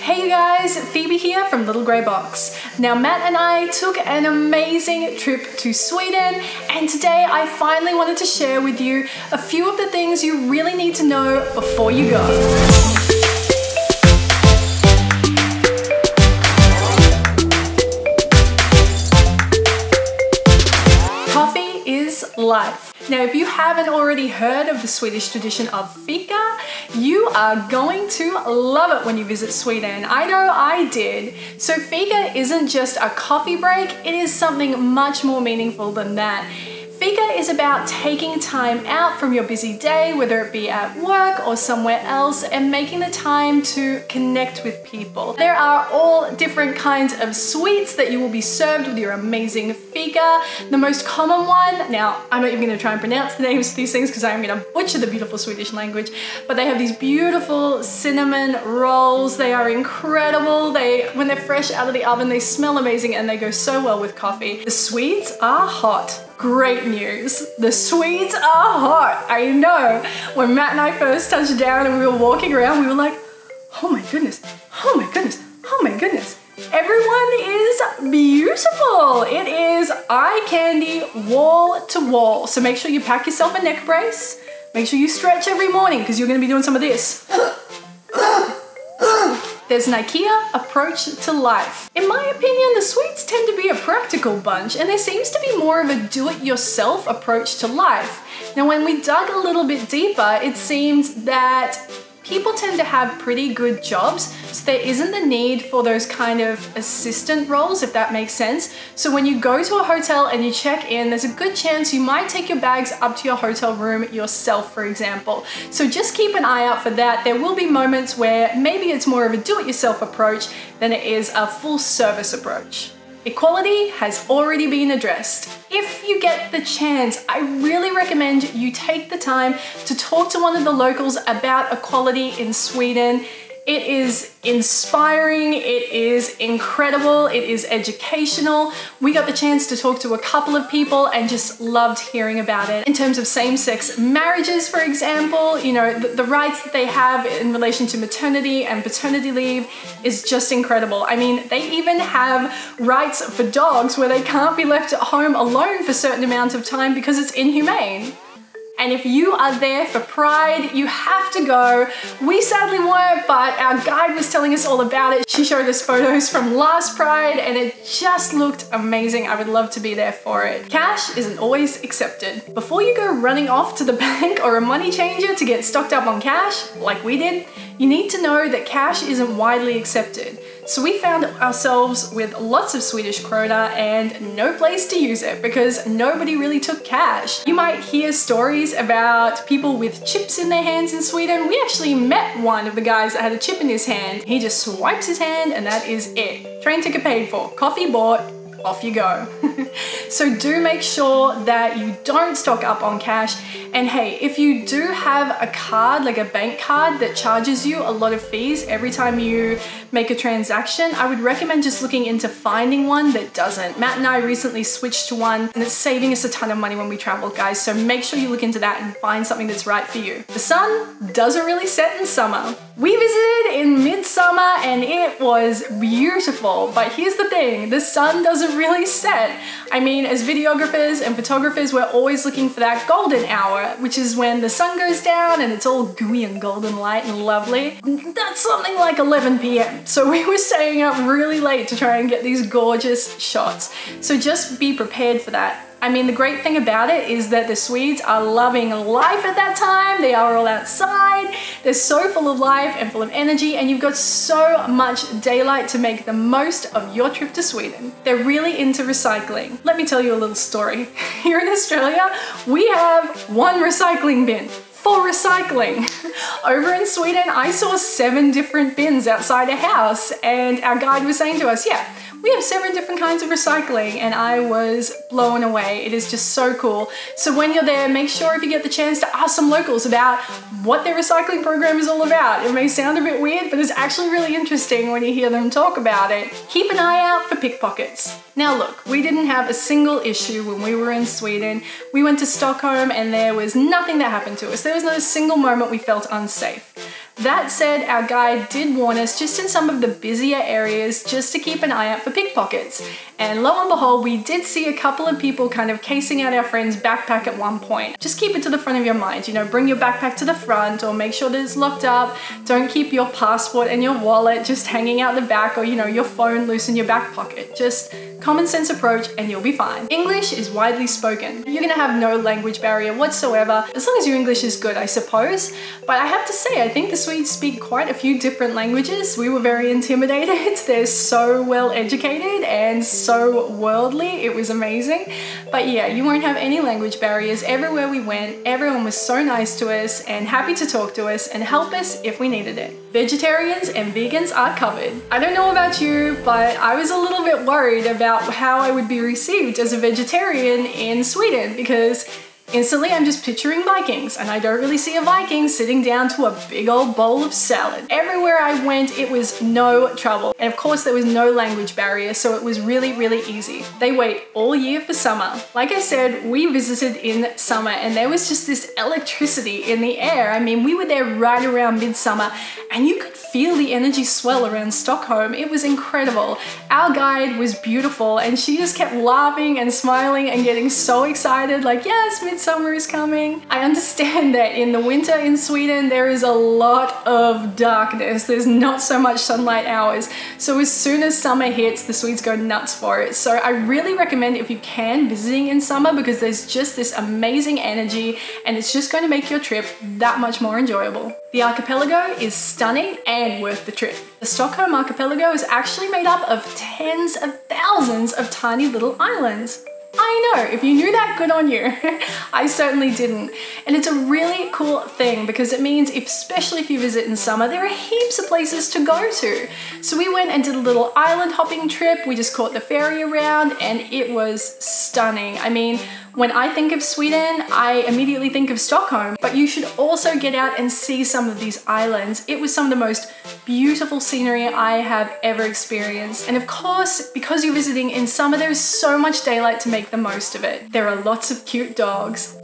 Hey you guys, Phoebe here from Little Grey Box. Now Matt and I took an amazing trip to Sweden, and today I finally wanted to share with you a few of the things you really need to know before you go. Life. Now, if you haven't already heard of the Swedish tradition of fika, you are going to love it when you visit Sweden. I know I did. So fika isn't just a coffee break, it is something much more meaningful than that. Fika is about taking time out from your busy day, whether it be at work or somewhere else, and making the time to connect with people. There are all different kinds of sweets that you will be served with your amazing fika. The most common one, now I'm not even going to try and pronounce the names of these things because I'm going to butcher the beautiful Swedish language, but they have these beautiful cinnamon rolls. They are incredible. When they're fresh out of the oven, they smell amazing and they go so well with coffee. The Swedes are hot. Great news, the Swedes are hot. I know, when Matt and I first touched down and we were walking around, we were like, oh my goodness, oh my goodness, oh my goodness. Everyone is beautiful. It is eye candy wall to wall. So make sure you pack yourself a neck brace. Make sure you stretch every morning because you're gonna be doing some of this. There's an IKEA approach to life. In my opinion, the Swedes tend to be a practical bunch, and there seems to be more of a do-it-yourself approach to life. Now, when we dug a little bit deeper, it seems that people tend to have pretty good jobs, so there isn't the need for those kind of assistant roles, if that makes sense. So when you go to a hotel and you check in, there's a good chance you might take your bags up to your hotel room yourself, for example. So just keep an eye out for that. There will be moments where maybe it's more of a do-it-yourself approach than it is a full-service approach. Equality has already been addressed. If you get the chance, I really recommend you take the time to talk to one of the locals about equality in Sweden. It is inspiring, it is incredible, it is educational. We got the chance to talk to a couple of people and just loved hearing about it. In terms of same-sex marriages, for example, you know, the rights that they have in relation to maternity and paternity leave is just incredible. I mean, they even have rights for dogs where they can't be left at home alone for a certain amount of time because it's inhumane. And if you are there for Pride, you have to go. We sadly weren't, but our guide was telling us all about it. She showed us photos from last Pride and it just looked amazing. I would love to be there for it. Cash isn't always accepted. Before you go running off to the bank or a money changer to get stocked up on cash, like we did, you need to know that cash isn't widely accepted. So we found ourselves with lots of Swedish krona and no place to use it because nobody really took cash. You might hear stories about people with chips in their hands in Sweden. We actually met one of the guys that had a chip in his hand. He just swipes his hand and that is it. Train ticket paid for, coffee bought, off you go. So do make sure that you don't stock up on cash. And hey, if you do have a card, like a bank card that charges you a lot of fees every time you make a transaction, I would recommend just looking into finding one that doesn't. Matt and I recently switched to one and it's saving us a ton of money when we travel, guys. So make sure you look into that and find something that's right for you. The sun doesn't really set in summer. We visited in midsummer and it was beautiful, but here's the thing, the sun doesn't really set. I mean, as videographers and photographers, we're always looking for that golden hour, which is when the sun goes down and it's all gooey and golden light and lovely. That's something like 11 p.m. So we were staying up really late to try and get these gorgeous shots. So just be prepared for that. I mean, the great thing about it is that the Swedes are loving life at that time. They are all outside. They're so full of life and full of energy, and you've got so much daylight to make the most of your trip to Sweden. They're really into recycling. Let me tell you a little story. Here in Australia, we have one recycling bin for recycling. Over in Sweden, I saw 7 different bins outside a house, and our guide was saying to us, yeah, we have 7 different kinds of recycling, and I was blown away. It is just so cool. So when you're there, make sure if you get the chance to ask some locals about what their recycling program is all about. It may sound a bit weird, but it's actually really interesting when you hear them talk about it. Keep an eye out for pickpockets. Now look, we didn't have a single issue when we were in Sweden. We went to Stockholm and there was nothing that happened to us. There was not a single moment we felt unsafe. That said, our guide did warn us just in some of the busier areas just to keep an eye out for pickpockets. And lo and behold, we did see a couple of people kind of casing out our friend's backpack at one point. Just keep it to the front of your mind, you know, bring your backpack to the front or make sure that it's locked up. Don't keep your passport and your wallet just hanging out the back or, you know, your phone loose in your back pocket. Just common sense approach and you'll be fine. English is widely spoken. You're gonna have no language barrier whatsoever, as long as your English is good, I suppose. But I have to say, I think the Swedes speak quite a few different languages. We were very intimidated. They're so well educated and so worldly. It was amazing. But yeah, you won't have any language barriers everywhere we went. Everyone was so nice to us and happy to talk to us and help us if we needed it. Vegetarians and vegans are covered. I don't know about you, but I was a little bit worried about how I would be received as a vegetarian in Sweden, because instantly I'm just picturing Vikings, and I don't really see a Viking sitting down to a big old bowl of salad. Everywhere I went, it was no trouble. And of course there was no language barrier, so it was really, really easy. They wait all year for summer. Like I said, we visited in summer and there was just this electricity in the air. I mean, we were there right around midsummer and you could feel the energy swell around Stockholm. It was incredible. Our guide was beautiful and she just kept laughing and smiling and getting so excited, like, yes, midsummer is coming. I understand that in the winter in Sweden, there is a lot of darkness. There's not so much sunlight hours. So as soon as summer hits, the Swedes go nuts for it. So I really recommend, if you can, visiting in summer, because there's just this amazing energy and it's just going to make your trip that much more enjoyable. The archipelago is stunning and worth the trip. The Stockholm archipelago is actually made up of tens of thousands of tiny little islands. I know, if you knew that, good on you. I certainly didn't. And it's a really cool thing because it means, especially if you visit in summer, there are heaps of places to go to. So we went and did a little island hopping trip. We just caught the ferry around and it was stunning. I mean, when I think of Sweden, I immediately think of Stockholm, but you should also get out and see some of these islands. It was some of the most beautiful scenery I have ever experienced. And of course, because you're visiting in summer, there's so much daylight to make the most of it. There are lots of cute dogs.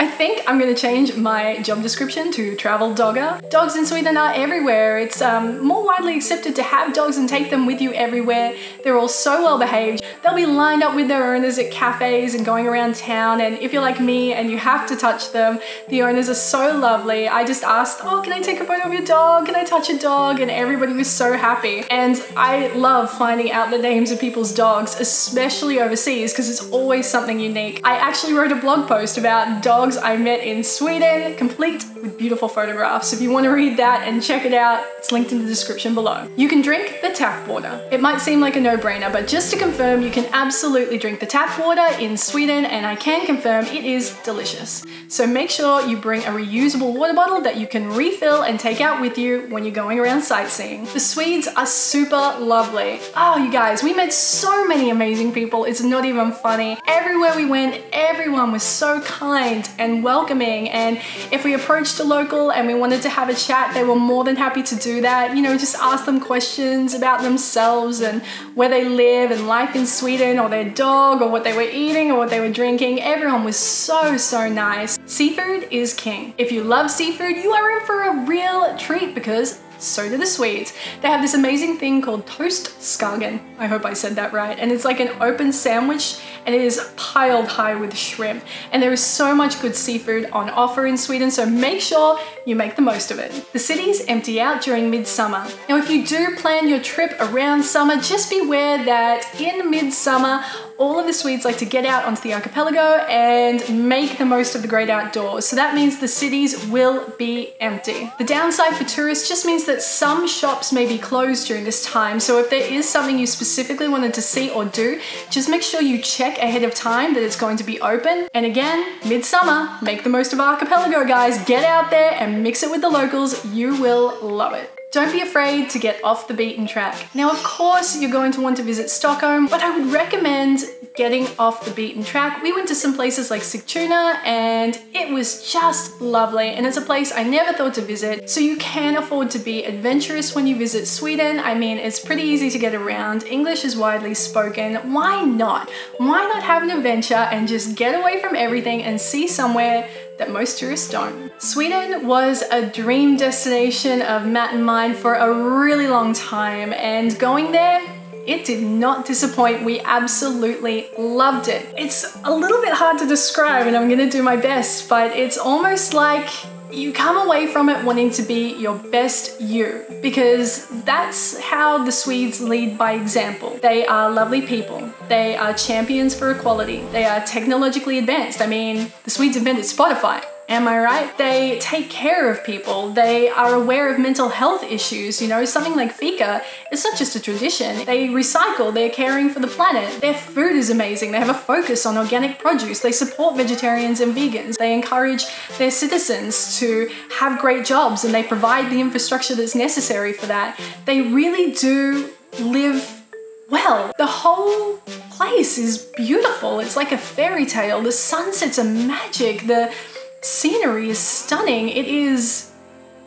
I think I'm gonna change my job description to travel dogger. Dogs in Sweden are everywhere. It's more widely accepted to have dogs and take them with you everywhere. They're all so well behaved. They'll be lined up with their owners at cafes and going around town, and if you're like me and you have to touch them, the owners are so lovely. I just asked, oh, can I take a photo of your dog? Can I touch your dog? And everybody was so happy. And I love finding out the names of people's dogs, especially overseas, because it's always something unique. I actually wrote a blog post about dogs I met in Sweden, complete with beautiful photographs. If you want to read that and check it out, it's linked in the description below. You can drink the tap water. It might seem like a no-brainer, but just to confirm, you can absolutely drink the tap water in Sweden, and I can confirm it is delicious. So make sure you bring a reusable water bottle that you can refill and take out with you when you're going around sightseeing. The Swedes are super lovely. Oh, you guys, we met so many amazing people. It's not even funny. Everywhere we went, everyone was so kind and welcoming. And if we approached a local and we wanted to have a chat, they were more than happy to do that. You know, just ask them questions about themselves and where they live and life in Sweden, or their dog, or what they were eating, or what they were drinking. Everyone was so nice. Seafood is king. If you love seafood, you are in for a real treat, because so do the Swedes. They have this amazing thing called toast skagen. I hope I said that right. And it's like an open sandwich and it is piled high with shrimp. And there is so much good seafood on offer in Sweden, so make sure you make the most of it. The cities empty out during midsummer. Now, if you do plan your trip around summer, just beware that in midsummer, all of the Swedes like to get out onto the archipelago and make the most of the great outdoors. So that means the cities will be empty. The downside for tourists just means that some shops may be closed during this time. So if there is something you specifically wanted to see or do, just make sure you check ahead of time that it's going to be open. And again, midsummer, make the most of archipelago, guys. Get out there and mix it with the locals. You will love it. Don't be afraid to get off the beaten track. Now, of course, you're going to want to visit Stockholm, but I would recommend getting off the beaten track. We went to some places like Sigtuna and it was just lovely. And it's a place I never thought to visit. So you can afford to be adventurous when you visit Sweden. I mean, it's pretty easy to get around. English is widely spoken. Why not? Why not have an adventure and just get away from everything and see somewhere that most tourists don't. Sweden was a dream destination of Matt and mine for a really long time, and going there, it did not disappoint. We absolutely loved it. It's a little bit hard to describe and I'm gonna do my best, but it's almost like you come away from it wanting to be your best you, because that's how the Swedes lead by example. They are lovely people. They are champions for equality. They are technologically advanced. I mean, the Swedes invented Spotify. Am I right? They take care of people. They are aware of mental health issues. You know, something like fika, it's not just a tradition. They recycle, they're caring for the planet. Their food is amazing. They have a focus on organic produce. They support vegetarians and vegans. They encourage their citizens to have great jobs, and they provide the infrastructure that's necessary for that. They really do live well. The whole place is beautiful. It's like a fairy tale. The sunsets are magic. The scenery is stunning. It is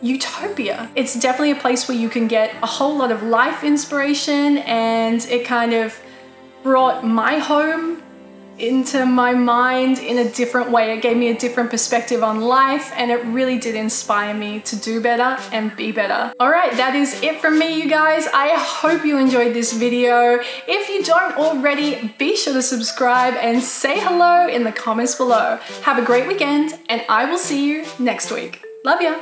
utopia. It's definitely a place where you can get a whole lot of life inspiration, and it kind of brought my home into my mind in a different way. It gave me a different perspective on life, and it really did inspire me to do better and be better. All right, that is it from me, you guys. I hope you enjoyed this video. If you don't already, be sure to subscribe and say hello in the comments below. Have a great weekend, and I will see you next week. Love ya.